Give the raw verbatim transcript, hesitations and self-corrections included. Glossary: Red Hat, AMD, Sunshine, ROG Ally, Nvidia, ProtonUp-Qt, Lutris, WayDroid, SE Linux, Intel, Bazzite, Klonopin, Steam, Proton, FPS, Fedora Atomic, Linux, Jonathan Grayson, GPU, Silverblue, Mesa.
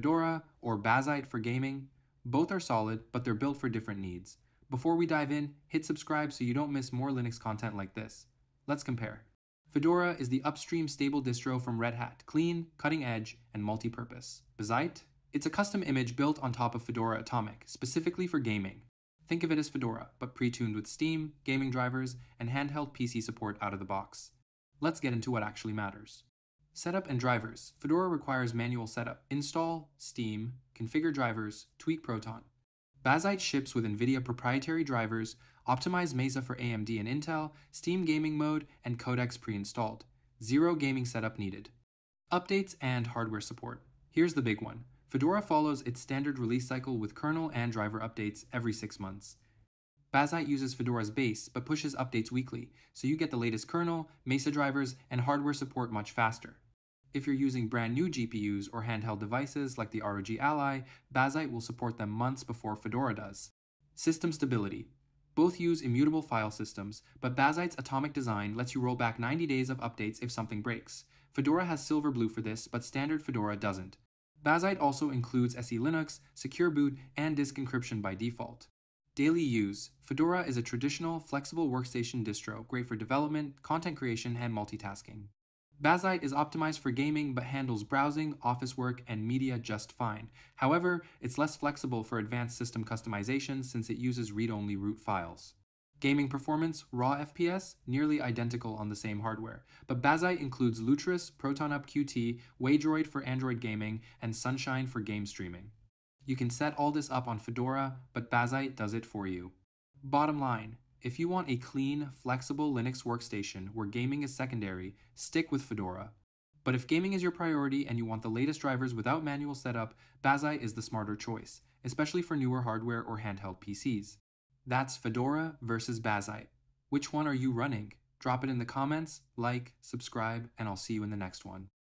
Fedora or Bazzite for gaming. Both are solid, but they're built for different needs. Before we dive in, hit subscribe so you don't miss more Linux content like this. Let's compare. Fedora is the upstream stable distro from Red Hat, clean, cutting edge, and multi-purpose. Bazzite? It's a custom image built on top of Fedora Atomic, specifically for gaming. Think of it as Fedora, but pre-tuned with Steam, gaming drivers, and handheld P C support out of the box. Let's get into what actually matters. Setup and drivers. Fedora requires manual setup. Install Steam, configure drivers, tweak Proton. Bazzite ships with Nvidia proprietary drivers, optimize Mesa for A M D and Intel, Steam gaming mode, and codecs pre-installed. Zero gaming setup needed. Updates and hardware support. Here's the big one. Fedora follows its standard release cycle with kernel and driver updates every six months. Bazzite uses Fedora's base but pushes updates weekly, so you get the latest kernel, Mesa drivers, and hardware support much faster. If you're using brand new G P Us or handheld devices like the R O G Ally, Bazzite will support them months before Fedora does. System stability. Both use immutable file systems, but Bazzite's atomic design lets you roll back ninety days of updates if something breaks. Fedora has Silverblue for this, but standard Fedora doesn't. Bazzite also includes S E Linux, secure boot, and disk encryption by default. Daily use. Fedora is a traditional, flexible workstation distro, great for development, content creation, and multitasking. Bazzite is optimized for gaming but handles browsing, office work, and media just fine. However, it's less flexible for advanced system customization since it uses read-only root files. Gaming performance, raw F P S, nearly identical on the same hardware, but Bazzite includes Lutris, ProtonUp-Q T, WayDroid for Android gaming, and Sunshine for game streaming. You can set all this up on Fedora, but Bazzite does it for you. Bottom line, if you want a clean, flexible Linux workstation where gaming is secondary, stick with Fedora. But if gaming is your priority and you want the latest drivers without manual setup, Bazzite is the smarter choice, especially for newer hardware or handheld P Cs. That's Fedora versus Bazzite. Which one are you running? Drop it in the comments, like, subscribe, and I'll see you in the next one.